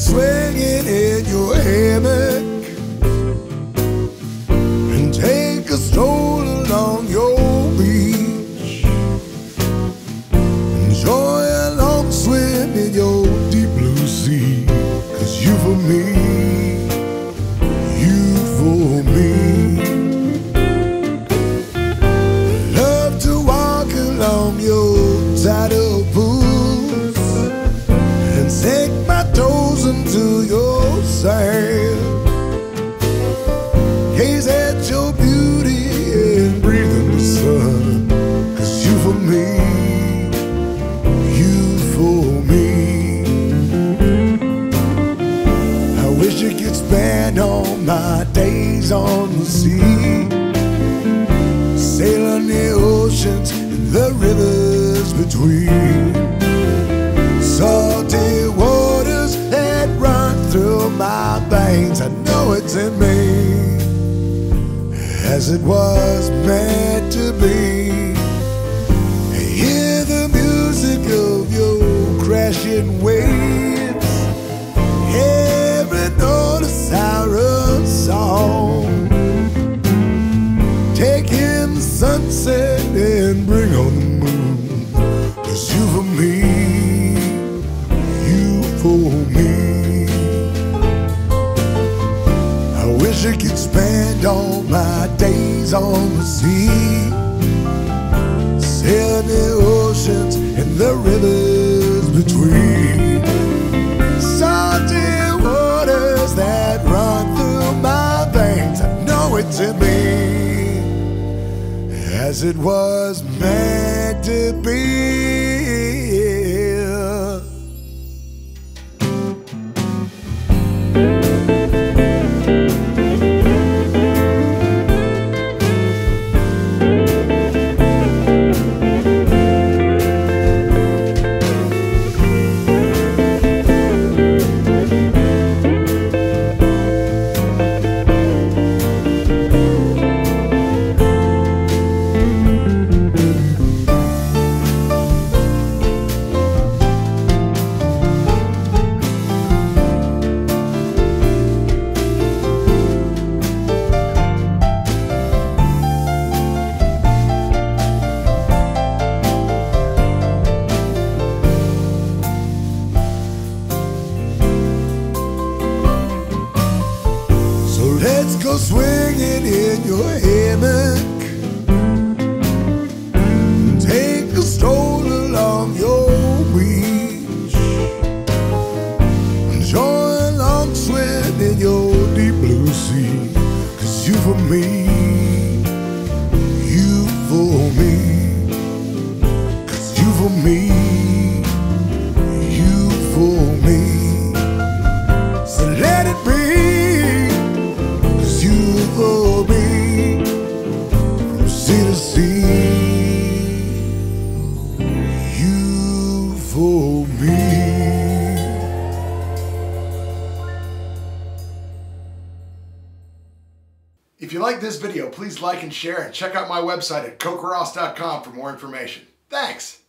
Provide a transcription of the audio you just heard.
Swinging in your hammock and take a stroll along your beach. Enjoy a long swim in your deep blue sea, 'cause you for me, you for me. Love to walk along your tidal pools and take my toes into your sand, gaze at your beauty and breathe in the sun, 'cause you for me, you for me. I wish I could spend all my days on the sea, sailing the oceans and the rivers between, salty waters that run through my veins. I know it's in me, as it was meant to be. Hear the music of your crashing waves, every note a siren song. Take in the sunset and bring on the moon, 'cause you for me, you for me. I wish I could spend all my days on the sea, sailing the oceans and the rivers between, salty waters that run through my veins. I know it's in me, as it was meant to be. Let's go swinging in your hammock, take a stroll along your beach, enjoy a long swim in your deep blue sea, 'cause you for me, you for me, 'cause you for me, you for me. So let it be. If you like this video, please like and share, and check out my website at coqueross.com for more information. Thanks!